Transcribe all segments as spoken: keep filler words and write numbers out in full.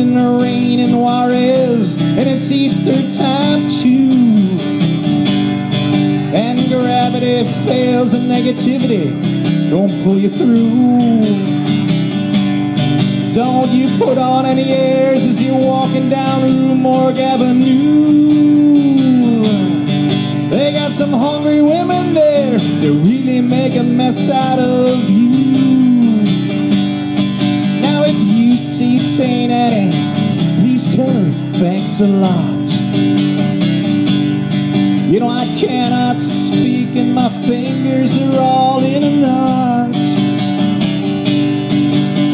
in the rain in Juarez, and it's Easter time too. And gravity fails and negativity don't pull you through. Don't you put on any airs as you're walking down Rue Morgue Avenue. They got some hungry women there that really make a mess out of you. Saint Annie, please tell her thanks a lot. You know I cannot speak and my fingers are all in a knot,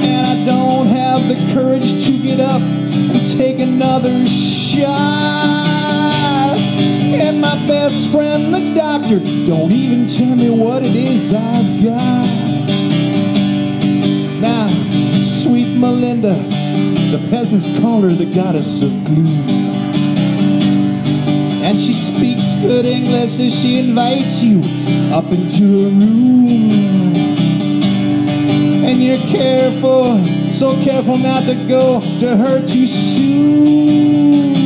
and I don't have the courage to get up and take another shot. And my best friend the doctor don't even tell me what it is I've got. Now, sweet Melinda, the peasants call her the goddess of gloom, and she speaks good English as she invites you up into her room. And you're careful, so careful not to go to her too soon.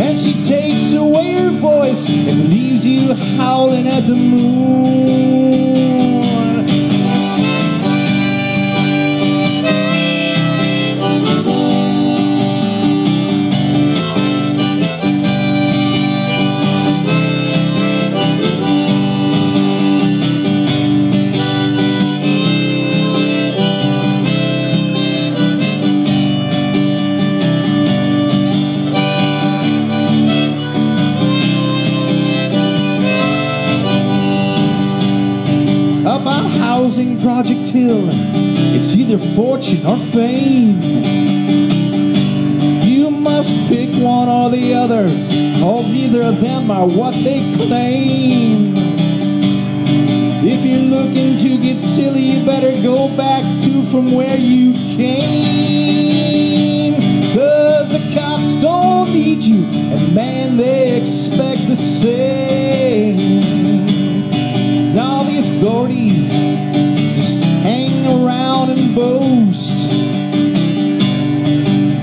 And she takes away her voice and leaves you howling at the moon. Project Hill, it's either fortune or fame. You must pick one or the other, or neither of them are what they claim. If you're looking to get silly, you better go back to from where you came. Cause the cops don't need you, and man, they expect the same. And all the authorities around and boast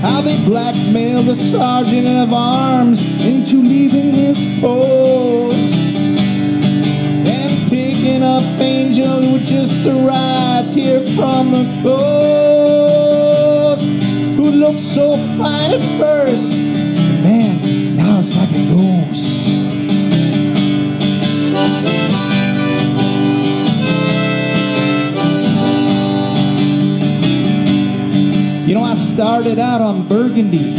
how they blackmailed the sergeant of arms into leaving his post, and picking up angels who just arrived here from the coast, who looked so fine at first, but man, now it's like a ghost. You know, I started out on Burgundy,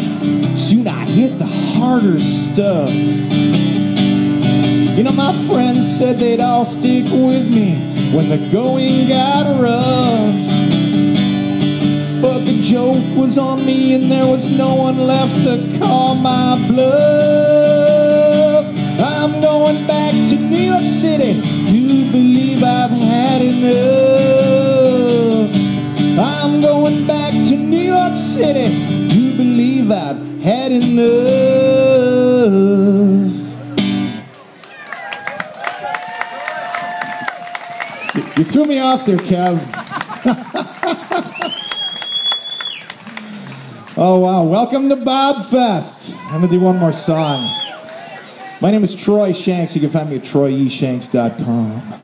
soon I hit the harder stuff. You know, my friends said they'd all stick with me when the going got rough. But the joke was on me and there was no one left to call my bluff. I'm going back to New York City, do believe I've had enough. I'm going back to New York City, do believe I've had enough. You threw me off there, Kev. Oh wow, welcome to Bobfest. I'm gonna do one more song. My name is Troye Shanks. You can find me at Troye Shanks dot com.